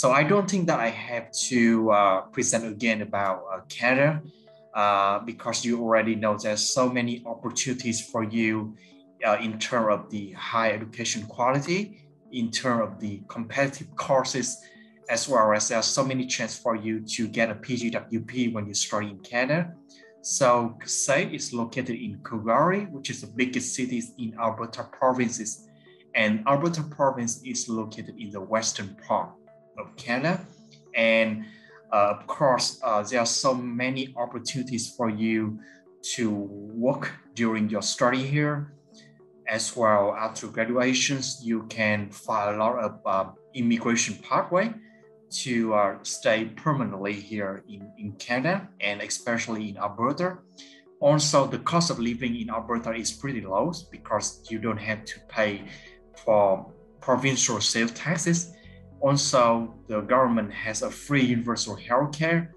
So I don't think that I have to present again about Canada because you already know there's so many opportunities for you in terms of the higher education quality, in terms of the competitive courses, as well as there's so many chances for you to get a PGWP when you start in Canada. So SAIT is located in Kugari, which is the biggest city in Alberta provinces. And Alberta province is located in the western part of Canada. And of course, there are so many opportunities for you to work during your study here. As well, after graduations, you can find a lot of immigration pathway to stay permanently here in Canada, and especially in Alberta. Also, the cost of living in Alberta is pretty low because you don't have to pay for provincial sales taxes. Also, the government has a free universal healthcare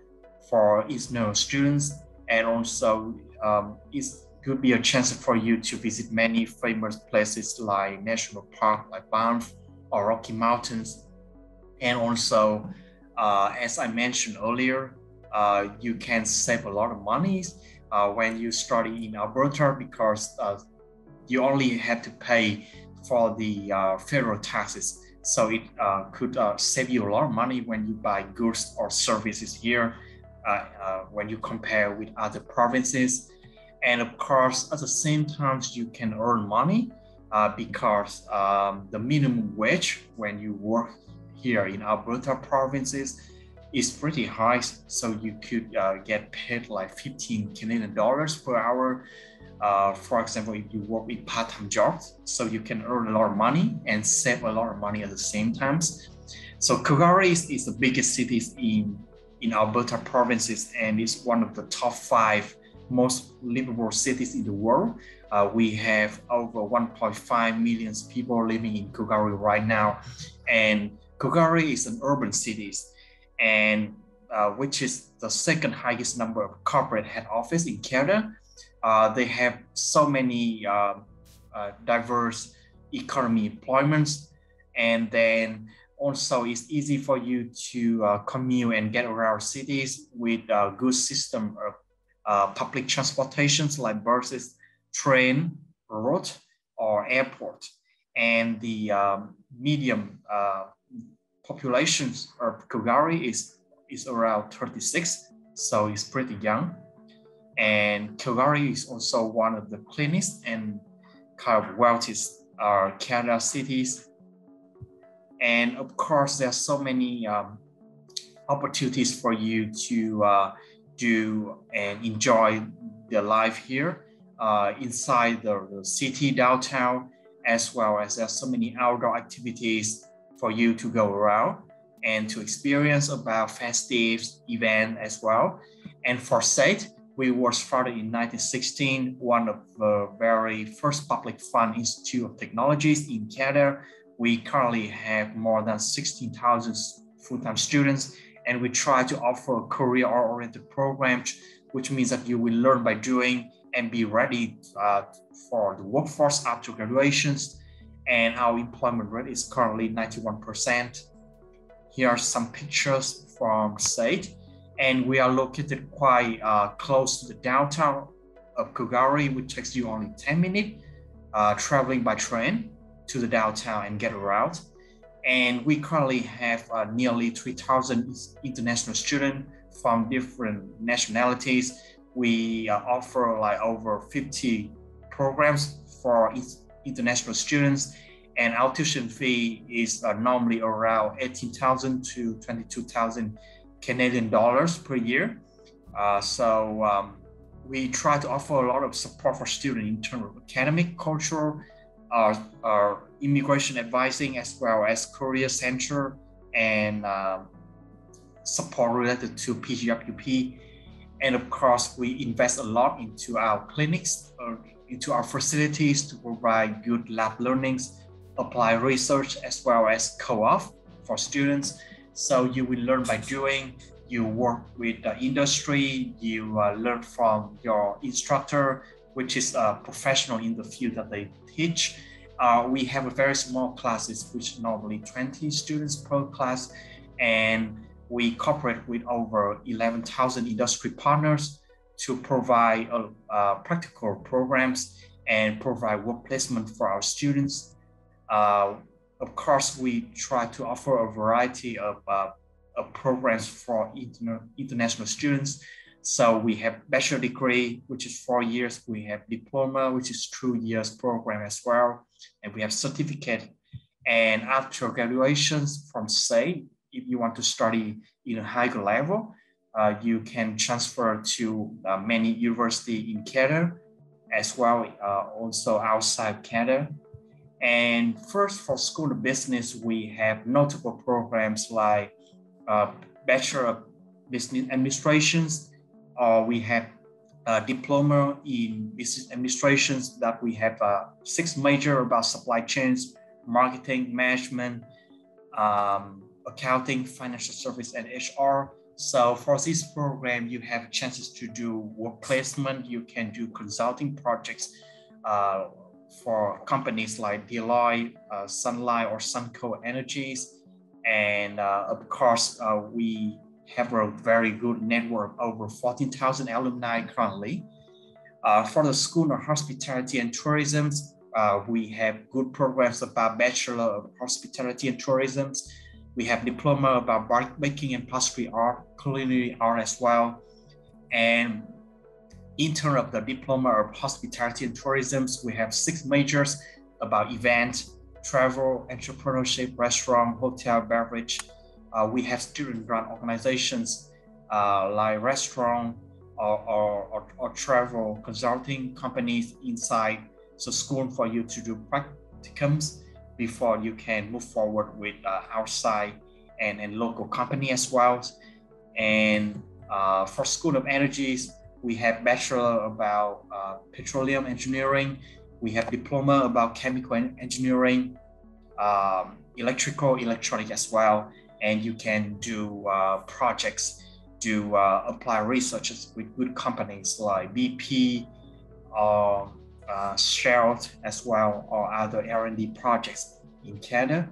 for international students, and also it's could be a chance for you to visit many famous places like national park, like Banff or Rocky Mountains. And also, as I mentioned earlier, you can save a lot of money when you study in Alberta because you only have to pay for the federal taxes. So it could save you a lot of money when you buy goods or services here when you compare with other provinces. And of course, at the same time, you can earn money because the minimum wage when you work here in Alberta provinces is pretty high. So you could get paid like 15 Canadian dollars per hour. For example, if you work in part-time jobs, so you can earn a lot of money and save a lot of money at the same time. So Kugari is the biggest city in Alberta provinces, and it's one of the top 5 most livable cities in the world. We have over 1.5 million people living in Kugari right now. And Kugari is an urban city, and which is the second highest number of corporate head office in Canada. They have so many diverse economy employments. And then also it's easy for you to commute and get around cities with a good system of public transportations like buses, train, road, or airport. And the medium populations of Kugari is around 36, so it's pretty young. And Kugari is also one of the cleanest and kind of wealthiest Canada cities. And of course, there are so many opportunities for you to do and enjoy the life here inside the city downtown, as well as there's so many outdoor activities for you to go around and to experience about festive event as well. And for SAIT, we were started in 1916, one of the very first public fund institute of technologies in Canada. We currently have more than 16,000 full-time students, and we try to offer career-oriented programs, which means that you will learn by doing and be ready for the workforce after graduations. And our employment rate is currently 91%. Here are some pictures from SAIT, and we are located quite close to the downtown of Kugari, which takes you only 10 minutes traveling by train to the downtown and get around. And we currently have nearly 3,000 international students from different nationalities. We offer like over 50 programs for international students, and our tuition fee is normally around 18,000 to 22,000 Canadian dollars per year. We try to offer a lot of support for students in terms of academic, cultural, our immigration advising, as well as career center and support related to PGWP. And of course, we invest a lot into our clinics, into our facilities to provide good lab learnings, apply research, as well as co-op for students. So you will learn by doing, you work with the industry, you learn from your instructor, which is a professional in the field that they teach. We have a very small classes, which normally 20 students per class, and we cooperate with over 11,000 industry partners to provide practical programs and provide work placement for our students. Of course, we try to offer a variety of programs for international students. So we have bachelor degree, which is 4 years. We have diploma, which is 2 years program as well. And we have certificate. And after graduations from SAIT, if you want to study in a higher level, you can transfer to many universities in Canada, as well also outside Canada. And first, for School of Business, we have notable programs like Bachelor of Business Administrations, or we have a diploma in business administrations that we have 6 major about supply chains, marketing, management, accounting, financial service, and HR. So for this program, you have chances to do work placement. You can do consulting projects for companies like Deloitte, Sunlight, or Sunco Energies. And of course, we have a very good network, over 14,000 alumni currently. For the School of Hospitality and Tourism, we have good programs about Bachelor of Hospitality and Tourism. We have diploma about baking and pastry art, culinary art as well. And in terms of the diploma of hospitality and tourism, we have 6 majors about events, travel, entrepreneurship, restaurant, hotel, beverage. We have student-run organizations like restaurant or travel consulting companies inside the school for you to do practicums before you can move forward with outside and local company as well. And for School of Energies, we have bachelor about petroleum engineering. We have diploma about chemical engineering, electrical, electronic as well. And you can do projects, do apply researches with good companies like BP or Shell as well, or other R&D projects in Canada.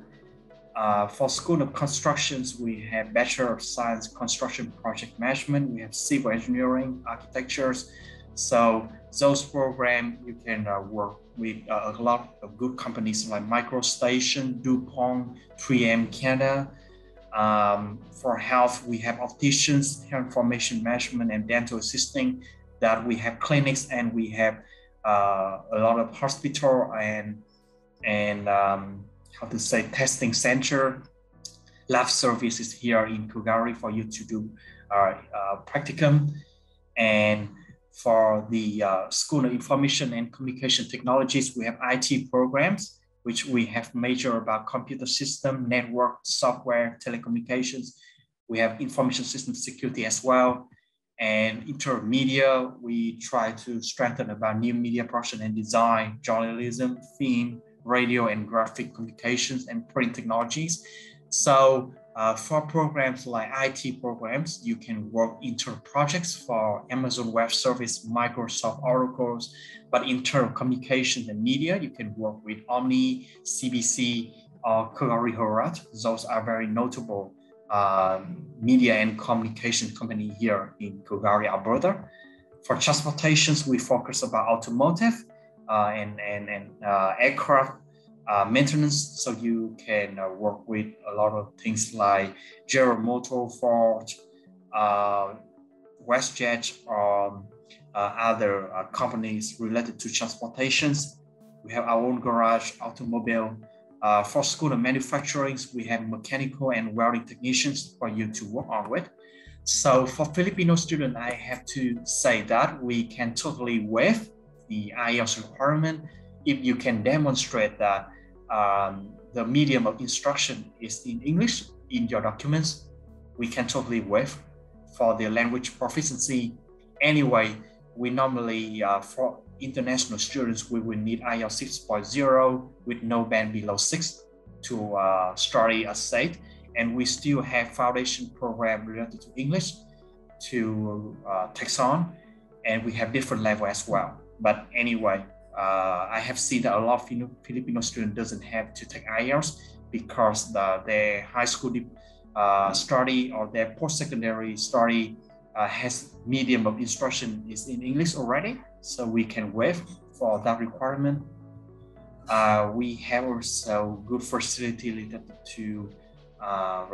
For School of Constructions, we have Bachelor of Science Construction Project Management. We have Civil Engineering, Architectures. So those programs, you can work with a lot of good companies like MicroStation, DuPont, 3M Canada. For health, we have opticians, health information management, and dental assisting. That we have clinics, and we have a lot of hospital and how to say testing center, lab services here in Kugari for you to do practicum. And for the School of Information and Communication Technologies, we have IT programs, which we have major about computer system, network, software, telecommunications. We have information system security as well. And intermedia, we try to strengthen about new media production and design, journalism, film, radio and graphic communications, and print technologies. So for programs like IT programs, you can work intern projects for Amazon Web Service, Microsoft Oracle, but intern communications and media, you can work with Omni, CBC, or Calgary Herald. Those are very notable media and communication company here in Kugari, Alberta. For transportations, we focus about automotive and aircraft maintenance. So you can work with a lot of things like General Motors, Ford, WestJet, or other companies related to transportations. We have our own garage, automobile. For School of Manufacturing, we have mechanical and welding technicians for you to work on with. So for Filipino students, I have to say that we can totally waive the IELTS requirement if you can demonstrate that the medium of instruction is in English in your documents. We can totally waive for the language proficiency. Anyway, we normally for international students, we will need IELTS 6.0 with no band below 6 to study a SAIT. And we still have foundation program related to English to Texon, and we have different level as well. But anyway, I have seen that a lot of Filipino students doesn't have to take IELTS because their high school study or their post-secondary study has medium of instruction is in English already, so we can waive for that requirement. We have also good facility related to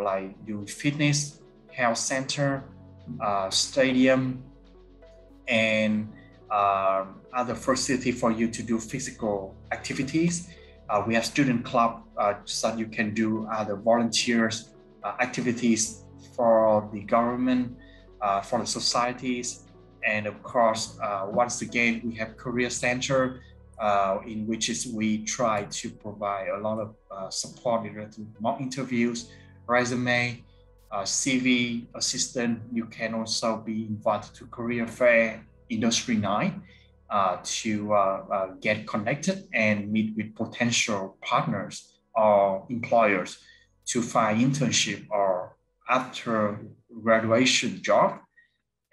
like doing fitness, health center, stadium, and other facility for you to do physical activities. We have student club, so you can do other volunteers activities for the government, for the societies, and of course, once again, we have career center, in which is we try to provide a lot of support in mock interviews, resume, CV assistant. You can also be invited to career fair, industry night, to get connected and meet with potential partners or employers to find internship or after graduation job.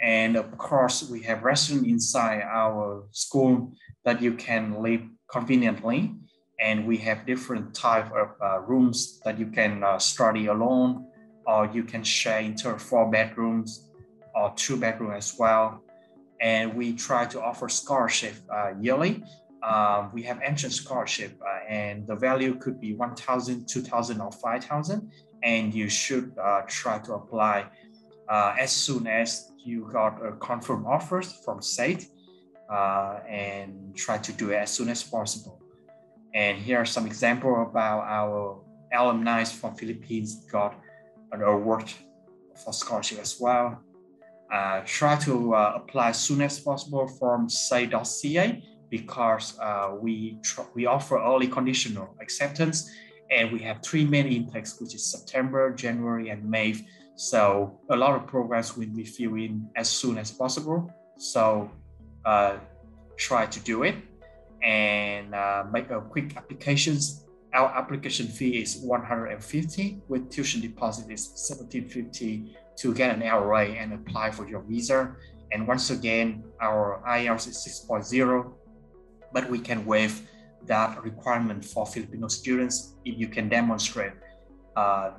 And of course, we have restaurant inside our school that you can live conveniently. And we have different type of rooms that you can study alone, or you can share into 4 bedrooms or 2 bedrooms as well. And we try to offer scholarship yearly. We have entrance scholarship, and the value could be 1,000, 2,000, or 5,000. And you should try to apply as soon as you got a confirmed offers from SAIT, and try to do it as soon as possible. And here are some examples about our alumni from Philippines got an award for scholarship as well. Try to apply as soon as possible from SAIT.ca, because we offer early conditional acceptance, and we have 3 main intakes, which is September, January, and May. So a lot of programs will be filled in as soon as possible. So try to do it and make a quick applications. Our application fee is $150, with tuition deposit is $17.50 to get an LRA and apply for your visa. And once again, our IELTS is 6.0, but we can waive that requirement for Filipino students if you can demonstrate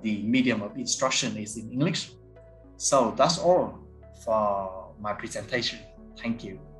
the medium of instruction is in English. So that's all for my presentation. Thank you.